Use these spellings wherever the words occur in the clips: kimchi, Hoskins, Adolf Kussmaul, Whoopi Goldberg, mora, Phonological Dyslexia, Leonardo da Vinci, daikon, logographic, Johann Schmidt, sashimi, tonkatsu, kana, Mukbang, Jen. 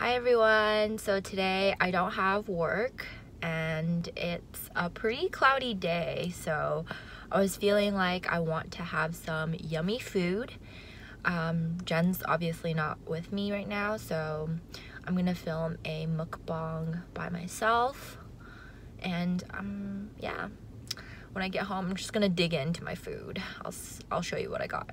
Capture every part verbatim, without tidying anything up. Hi everyone, so today I don't have work and it's a pretty cloudy day, so I was feeling like I want to have some yummy food. Um, Jen's obviously not with me right now, so I'm gonna film a mukbang by myself, and um, yeah, when I get home I'm just gonna dig into my food. I'll, I'll show you what I got.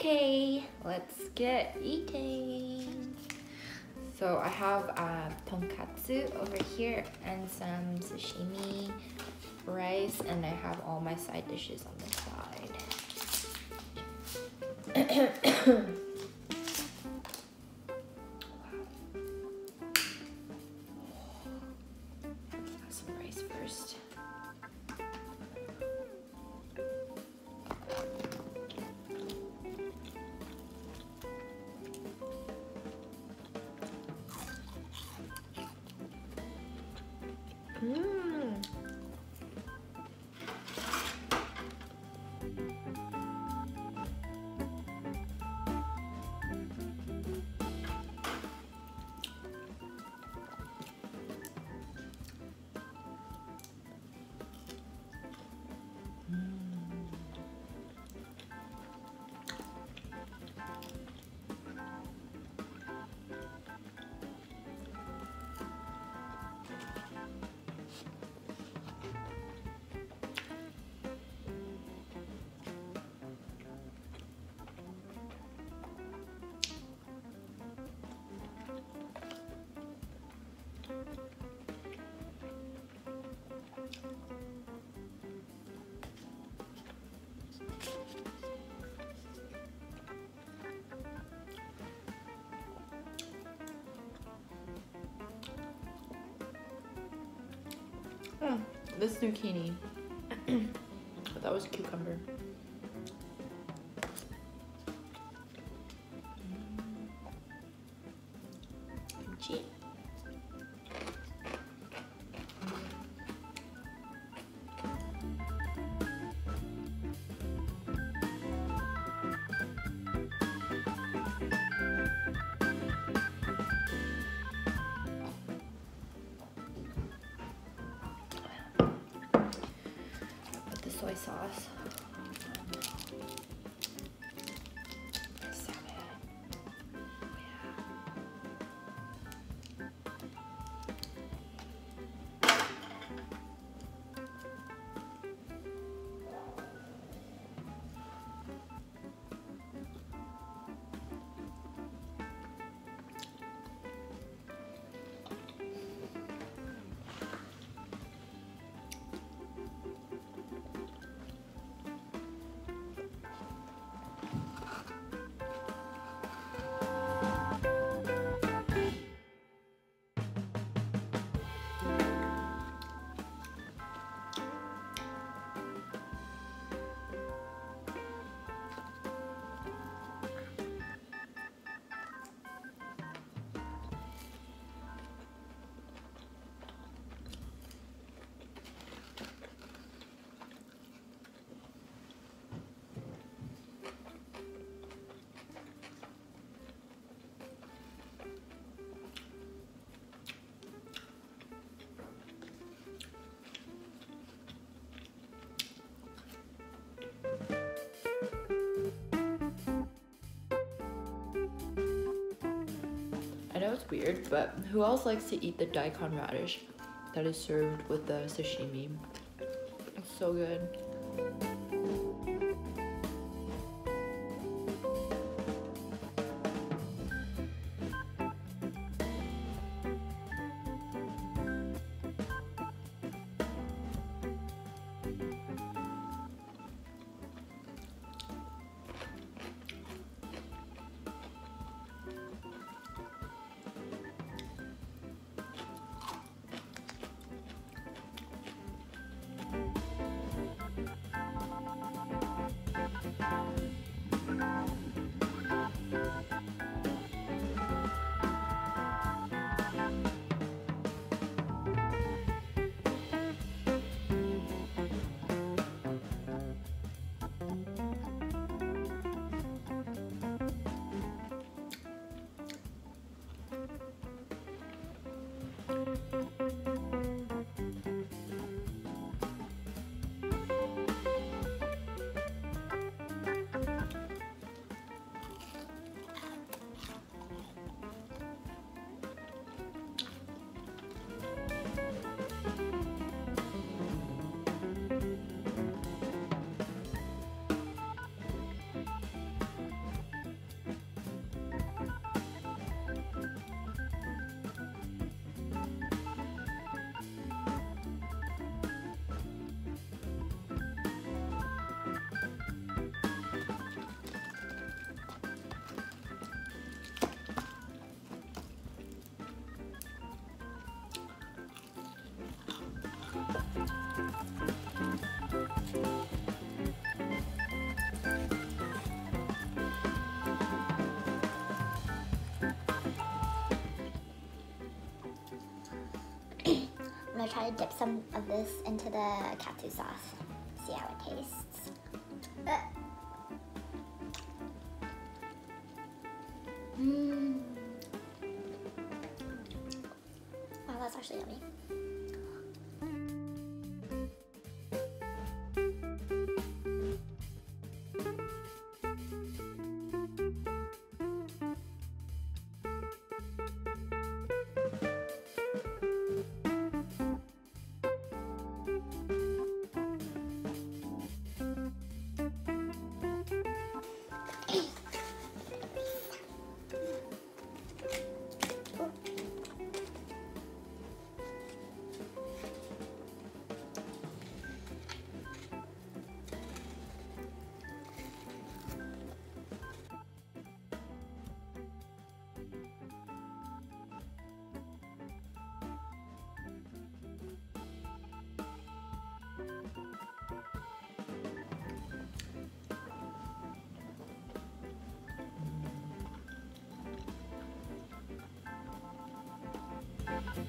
Okay, let's get eating. So I have uh, tonkatsu over here and some sashimi rice, and I have all my side dishes on the side. Mmm. Mm, this zucchini. I thought it was a cucumber. Kimchi. Soy sauce. I know it's weird, but who else likes to eat the daikon radish that is served with the sashimi? It's so good. gonna try to dip some of this into the katsu sauce. See how it tastes. Mmm. Wow, that's actually yummy.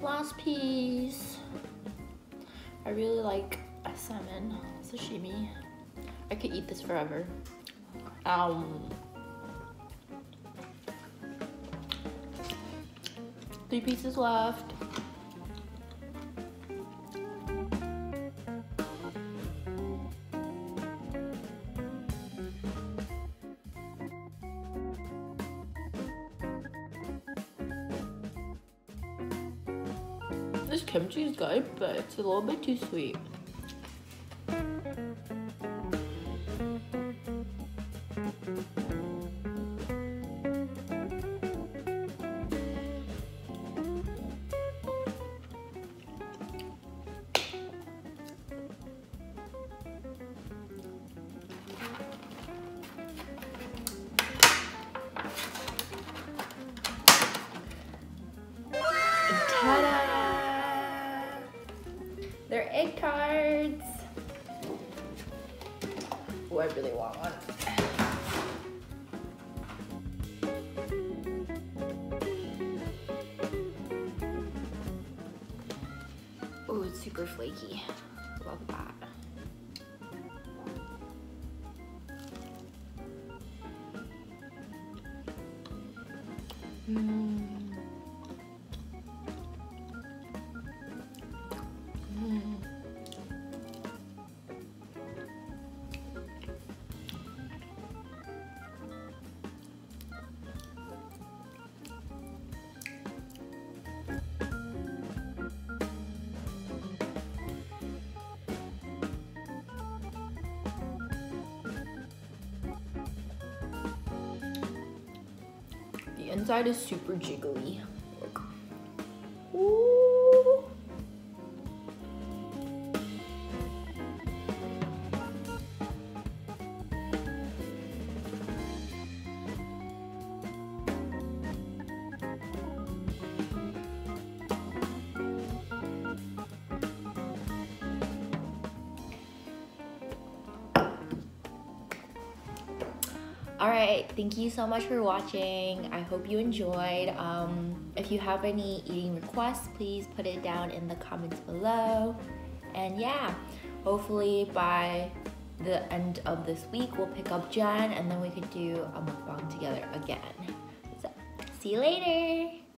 Last piece. I really like a salmon sashimi. I could eat this forever. Um, three pieces left. This kimchi is good, but it's a little bit too sweet. They're egg tarts. Oh, I really want one. Oh, it's super flaky. Love that. Inside is super jiggly. Look. Ooh. All right, thank you so much for watching. I hope you enjoyed. Um, if you have any eating requests, please put it down in the comments below. And yeah, hopefully by the end of this week, we'll pick up Jen and then we could do a mukbang together again. So, see you later.